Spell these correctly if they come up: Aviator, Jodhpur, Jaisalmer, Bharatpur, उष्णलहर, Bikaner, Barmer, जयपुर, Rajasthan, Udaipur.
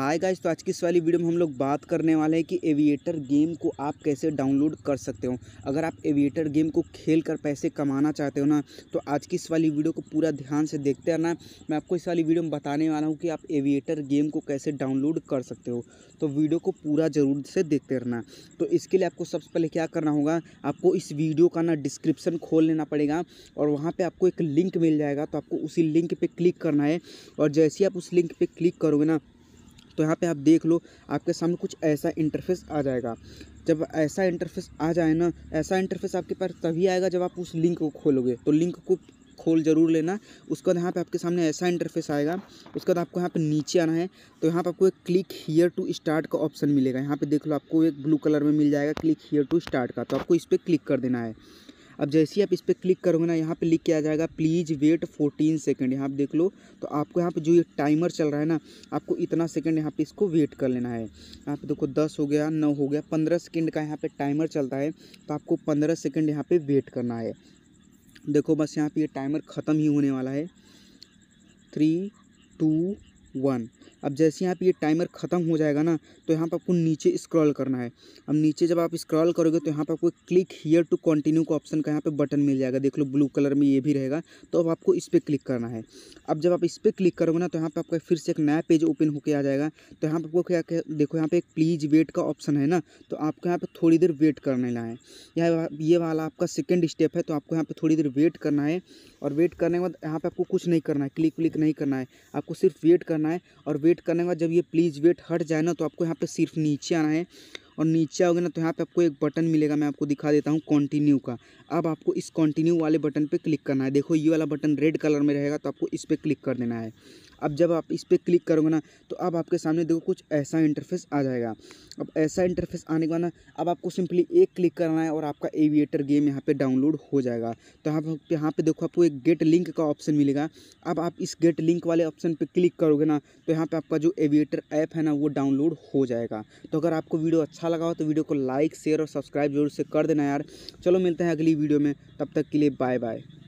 Hi guys, तो आज की इस वाली वीडियो में हम लोग बात करने वाले हैं कि एविएटर गेम को आप कैसे डाउनलोड कर सकते हो। अगर आप एविएटर गेम को खेल कर पैसे कमाना चाहते हो ना, तो आज की इस वाली वीडियो को पूरा ध्यान से देखते रहना। मैं आपको इस वाली वीडियो में बताने वाला हूँ कि आप एविएटर गेम को कैसे डाउनलोड कर सकते हो, तो वीडियो को पूरा ज़रूर से देखते रहना। तो इसके लिए आपको सबसे पहले क्या करना होगा, आपको इस वीडियो का ना डिस्क्रिप्शन खोल लेना पड़ेगा और वहाँ पर आपको एक लिंक मिल जाएगा, तो आपको उसी लिंक पर क्लिक करना है। और जैसे ही आप उस लिंक पर क्लिक करोगे ना, तो यहाँ पे आप देख लो, आपके सामने कुछ ऐसा इंटरफेस आ जाएगा। जब ऐसा इंटरफेस आ जाए ना, ऐसा इंटरफेस आपके पास तभी आएगा जब आप उस लिंक को खोलोगे, तो लिंक को खोल ज़रूर लेना। उसके बाद यहाँ पे आपके सामने ऐसा इंटरफेस आएगा। उसके बाद आपको यहाँ पे नीचे आना है, तो यहाँ पे आपको एक क्लिक हियर टू स्टार्ट का ऑप्शन मिलेगा। यहाँ पे देख लो, आपको एक ब्लू कलर में मिल जाएगा क्लिक हियर टू स्टार्ट का, तो आपको इस पर क्लिक कर देना है। अब जैसे ही आप इस पर क्लिक करोगे ना, यहाँ पे लिख के आ जाएगा प्लीज़ वेट 14 सेकेंड। यहाँ पे देख लो, तो आपको यहाँ पे जो ये टाइमर चल रहा है ना, आपको इतना सेकंड यहाँ पे इसको वेट कर लेना है। यहाँ पे देखो 10 हो गया, 9 हो गया, 15 सेकंड का यहाँ पे टाइमर चलता है, तो आपको 15 सेकंड यहाँ पे वेट करना है। देखो बस यहाँ पर ये टाइमर ख़त्म ही होने वाला है, 3, 2, 1। अब जैसे यहाँ पे ये टाइमर ख़त्म हो जाएगा ना, तो यहाँ पर आपको नीचे स्क्रॉल करना है। अब नीचे जब आप स्क्रॉल करोगे, तो यहाँ पर आपको क्लिक हियर टू कंटिन्यू का ऑप्शन का यहाँ पे बटन मिल जाएगा। देख लो, ब्लू कलर में ये भी रहेगा, तो अब आपको इस पर क्लिक करना है। अब जब आप इस पर क्लिक करोगे ना, तो यहाँ पर आपका फिर से एक नया पेज ओपन होकर आ जाएगा। तो यहाँ पर आपको क्या देखो, यहाँ पर एक प्लीज़ वेट का ऑप्शन है ना, तो आपको यहाँ पर थोड़ी देर वेट करने लाए। यहाँ ये वाला आपका सेकेंड स्टेप है, तो आपको यहाँ पर थोड़ी देर वेट करना है। और वेट करने के बाद यहाँ पर आपको कुछ नहीं करना है, क्लिक क्लिक नहीं करना है, आपको सिर्फ वेट करना है। और वेट करने के बाद जब ये प्लीज़ वेट हट जाए ना, तो आपको यहाँ पे सिर्फ नीचे आना है। और नीचे आओगे ना, तो यहाँ पे आपको एक बटन मिलेगा, मैं आपको दिखा देता हूँ, कंटिन्यू का। अब आपको इस कंटिन्यू वाले बटन पे क्लिक करना है। देखो, ये वाला बटन रेड कलर में रहेगा, तो आपको इस पर क्लिक कर देना है। अब जब आप इस पर क्लिक करोगे ना, तो अब आपके सामने देखो कुछ ऐसा इंटरफेस आ जाएगा। अब ऐसा इंटरफेस आने के बाद ना, अब आपको सिंपली एक क्लिक करना है और आपका एविएटर गेम यहाँ पे डाउनलोड हो जाएगा। तो यहाँ पे देखो, आपको एक गेट लिंक का ऑप्शन मिलेगा। अब आप इस गेट लिंक वाले ऑप्शन पे क्लिक करोगे ना, तो यहाँ पे आपका जो एविएटर ऐप है ना, वो डाउनलोड हो जाएगा। तो अगर आपको वीडियो अच्छा लगा हो, तो वीडियो को लाइक, शेयर और सब्सक्राइब जरूर से कर देना यार। चलो मिलते हैं अगली वीडियो में, तब तक के लिए बाय बाय।